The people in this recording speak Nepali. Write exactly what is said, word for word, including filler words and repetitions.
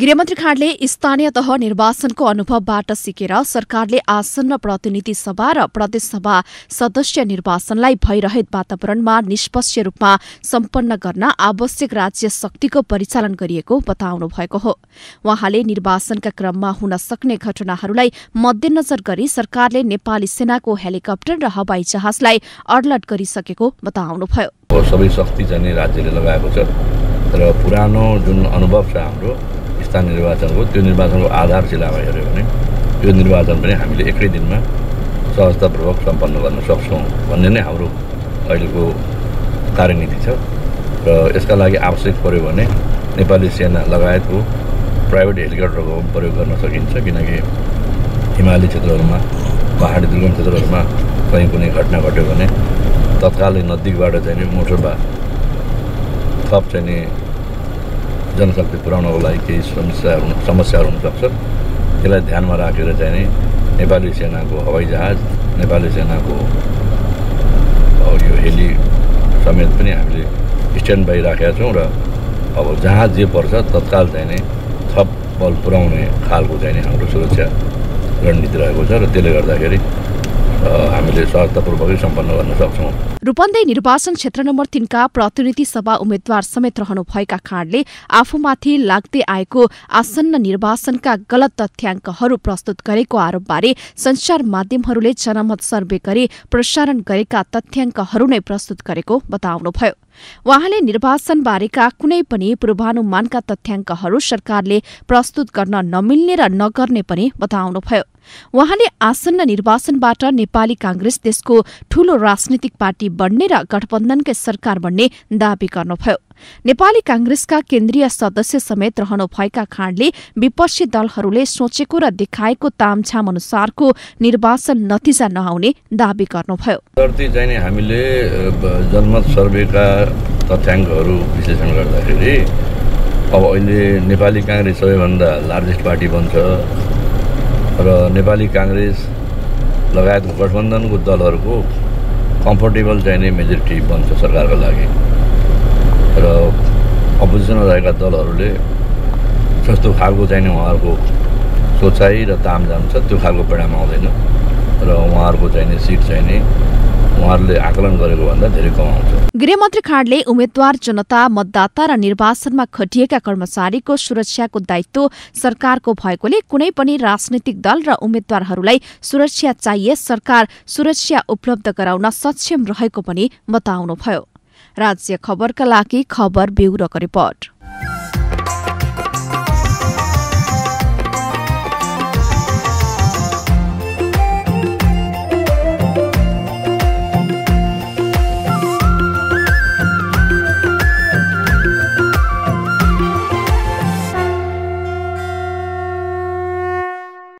गृहमन्त्री खाँणले स्थानीय तह निर्वाचनको अनुभवबाट सिकेर सरकारले आसन्न प्रतिनिधि सभा र प्रदेश सभा सदस्य निर्वाचनलाई भइरहेको वातावरणमा निष्पक्ष रूपमा सम्पन्न गर्न आवश्यक राज्य शक्तिको परिचालन गरिएको बताउनु भएको हो। उहाँले निर्वाचनका क्रममा हुन सक्ने घटनाहरूलाई मध्यनजर गरी सरकारले नेपाली सेनाको हेलिकप्टर र हवाई जहाजलाई अलर्ट गरिसकेको बताउनुभयो। सबै शक्ति चाहिँ राज्यले लगाएको छ तर पुरानो जुन अनुभव छ हाम्रो स्थानीय निर्वाचनको त्यो निर्वाचनको आधारशिलामा हेर्यो भने यो निर्वाचन पनि हामीले एकै दिनमा सहजतापूर्वक सम्पन्न गर्न सक्छौँ भन्ने नै हाम्रो अहिलेको कार्यनीति छ र यसका लागि आवश्यक पर्यो भने नेपाली सेना लगायतको प्राइभेट हेलिकप्टरको प्रयोग गर्न सकिन्छ किनकि हिमाली क्षेत्रहरूमा पहाडी दुर्गम क्षेत्रहरूमा कहीँ कुनै घटना घट्यो भने तत्कालै नजिकबाट चाहिँ मोटर वा थप चाहिँ जनशक्ति पुर्याउनको लागि केही समस्याहरू समस्याहरू हुनसक्छ। त्यसलाई ध्यानमा राखेर चाहिँ नेपाली सेनाको हवाई जहाज नेपाली सेनाको यो हेली समेत पनि हामीले स्ट्यान्ड बाई राखेका छौँ र अब जहाँ जे पर्छ तत्काल चाहिँ थप बल पुर्याउने खालको चाहिँ हाम्रो सुरक्षा रणनीति रहेको छ र त्यसले गर्दाखेरि हामीले सहजतापूर्वकै सम्पन्न गर्न सक्छौँ। रूपन्देही निर्वाचन क्षेत्र नम्बर तीन का प्रतिनिधि सभा उम्मेद्वार समेत रहनुभएका खाँणले आफूमाथि लाग्दै आएको आसन्न निर्वाचनका गलत तथ्याङ्कहरू प्रस्तुत गरेको आरोपबारे सञ्चार माध्यमहरूले जनमत सर्वे गरी प्रसारण गरेका तथ्याङ्कहरू नै प्रस्तुत गरेको बताउनुभयो। उहाँले निर्वाचनबारेका कुनै पनि पूर्वानुमानका तथ्याङ्कहरू सरकारले प्रस्तुत गर्न नमिल्ने र नगर्ने पनि बताउनुभयो। उहाँले आसन्न निर्वाचनबाट नेपाली कांग्रेस देशको ठूलो राजनीतिक पार्टी बन्ने र गठबन्धनकै सरकार बन्ने दावी गर्नुभयो। नेपाली कांग्रेसका केन्द्रीय सदस्य समेत रहनुभएका खाँणले विपक्षी दलहरूले सोचेको र देखाएको तामझाम अनुसारको निर्वाचन नतिजा नआउने दावी गर्नुभयो। हामीले जनमत सर्वेका तथ्याङ्कहरू विश्लेषण गर्दाखेरि अब अहिले नेपाली कांग्रेस सबैभन्दा लार्जेस्ट पार्टी बन्छ र नेपाली कांग्रेस लगायतको गठबन्धनको दलहरूको कम्फर्टेबल चाहिँ मेजोरिटी बन्छ सरकारको लागि र अपोजिसनमा रहेका दलहरूले जस्तो खालको चाहिँ उहाँहरूको सोचाइ र तामझाम छ त्यो खालको परिणाम आउँदैन र उहाँहरूको चाहिँ सिट चाहिँ उहाँहरूले आकलन गरेको भन्दा धेरै कम आउँछ। गृहमन्त्री खाँणले उम्मेद्वार जनता मतदाता र निर्वाचनमा खटिएका कर्मचारीको सुरक्षाको दायित्व सरकारको भएकोले कुनै पनि राजनीतिक दल र उम्मेद्वारहरूलाई सुरक्षा चाहिए सरकार सुरक्षा उपलब्ध गराउन सक्षम रहेको पनि बताउनुभयो। राज्य खबरका लागि खबर ब्युरोको रिपोर्ट।